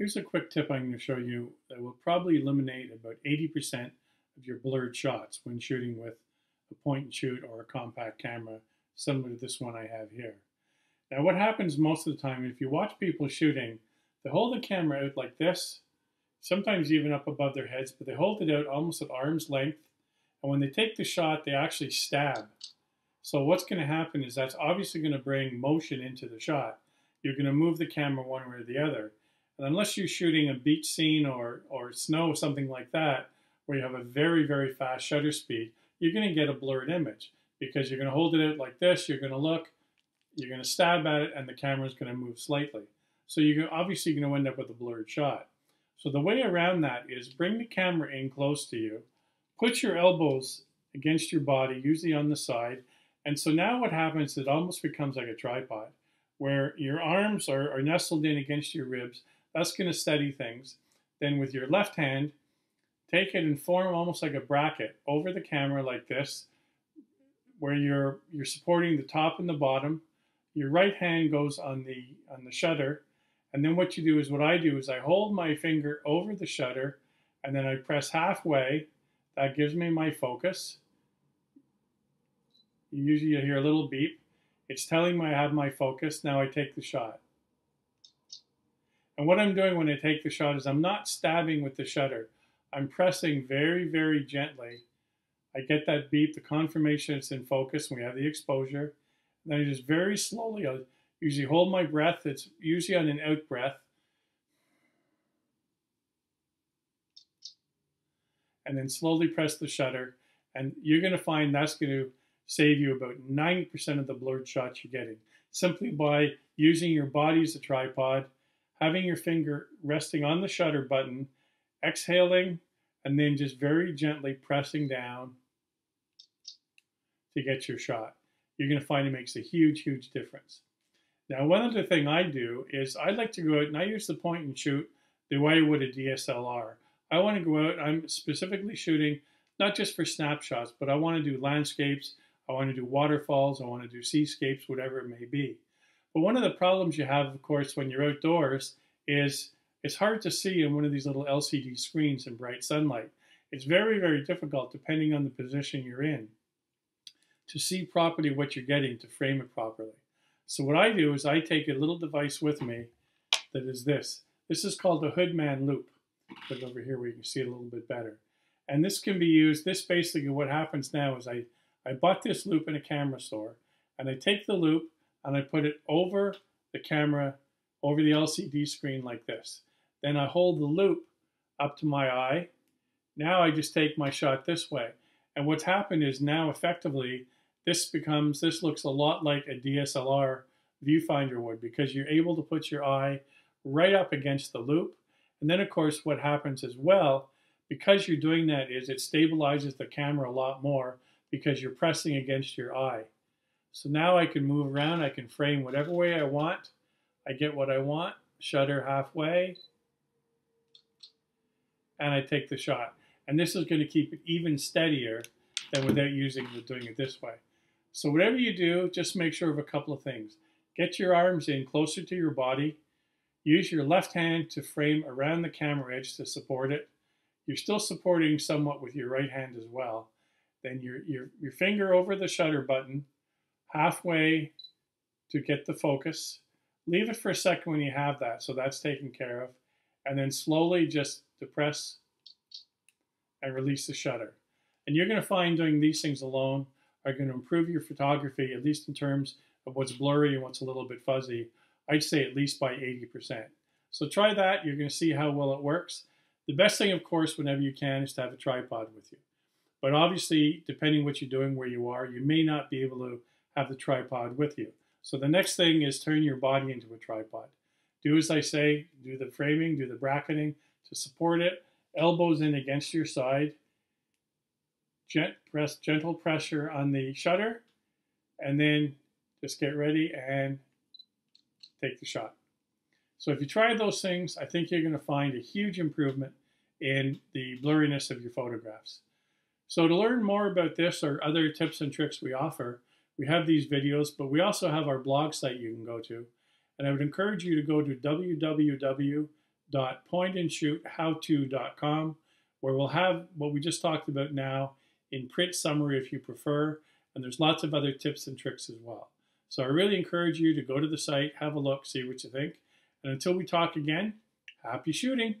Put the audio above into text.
Here's a quick tip I'm going to show you that will probably eliminate about 80% of your blurred shots when shooting with a point and shoot or a compact camera similar to this one I have here. Now what happens most of the time, if you watch people shooting, they hold the camera out like this, sometimes even up above their heads, but they hold it out almost at arm's length, and when they take the shot, they actually stab. So what's going to happen is that's obviously going to bring motion into the shot. You're going to move the camera one way or the other. And unless you're shooting a beach scene or snow, something like that, where you have a very, very fast shutter speed, you're going to get a blurred image because you're going to hold it out like this, you're going to look, you're going to stab at it, and the camera's going to move slightly. So you're obviously going to end up with a blurred shot. So the way around that is bring the camera in close to you, put your elbows against your body, usually on the side, and so now what happens, it almost becomes like a tripod, where your arms are nestled in against your ribs. That's going to steady things. Then with your left hand, take it and form almost like a bracket over the camera like this, where you're supporting the top and the bottom. Your right hand goes on the shutter, and then what you do is what I do is I hold my finger over the shutter, and then I press halfway. That gives me my focus. Usually you hear a little beep. It's telling me I have my focus. Now I take the shot. And what I'm doing when I take the shot is I'm not stabbing with the shutter. I'm pressing very, very gently. I get that beep, the confirmation it's in focus, and we have the exposure. And then I just very slowly, I usually hold my breath. It's usually on an out breath. And then slowly press the shutter. And you're going to find that's going to save you about 90% of the blurred shots you're getting, simply by using your body as a tripod, having your finger resting on the shutter button, exhaling, and then just very gently pressing down to get your shot. You're going to find it makes a huge, huge difference. Now, one other thing I do is I like to go out, and I use the point and shoot the way I would a DSLR. I want to go out, I'm specifically shooting not just for snapshots, but I want to do landscapes, I want to do waterfalls, I want to do seascapes, whatever it may be. But one of the problems you have, of course, when you're outdoors is it's hard to see in one of these little LCD screens in bright sunlight. It's very, very difficult, depending on the position you're in, to see properly what you're getting, to frame it properly. So what I do is I take a little device with me that is this. This is called the Hoodman Loop. Put it over here where you can see it a little bit better. And this can be used, this basically what happens now is I bought this loop in a camera store, and I take the loop and I put it over the camera, over the LCD screen like this. Then I hold the loop up to my eye. Now I just take my shot this way. And what's happened is now effectively, this looks a lot like a DSLR viewfinder would, because you're able to put your eye right up against the loop. And then of course what happens as well, because you're doing that, is it stabilizes the camera a lot more, because you're pressing against your eye. So now I can move around, I can frame whatever way I want, I get what I want, shutter halfway, and I take the shot. And this is going to keep it even steadier than without doing it this way. So whatever you do, just make sure of a couple of things. Get your arms in closer to your body, use your left hand to frame around the camera edge to support it. You're still supporting somewhat with your right hand as well. Then your finger over the shutter button, halfway to get the focus. Leave it for a second when you have that, so that's taken care of. And then slowly just depress and release the shutter. And you're going to find doing these things alone are going to improve your photography, at least in terms of what's blurry and what's a little bit fuzzy. I'd say at least by 80%. So try that. You're going to see how well it works. The best thing, of course, whenever you can, is to have a tripod with you. But obviously, depending what you're doing, where you are, you may not be able to have the tripod with you. So the next thing is turn your body into a tripod. Do as I say, do the framing, do the bracketing to support it, elbows in against your side, gentle pressure on the shutter, and then just get ready and take the shot. So if you try those things, I think you're going to find a huge improvement in the blurriness of your photographs. So to learn more about this or other tips and tricks we offer, we have these videos, but we also have our blog site you can go to. And I would encourage you to go to www.pointandshoothowto.com, where we'll have what we just talked about now in print summary if you prefer, and there's lots of other tips and tricks as well. So I really encourage you to go to the site, have a look, see what you think, and until we talk again, happy shooting!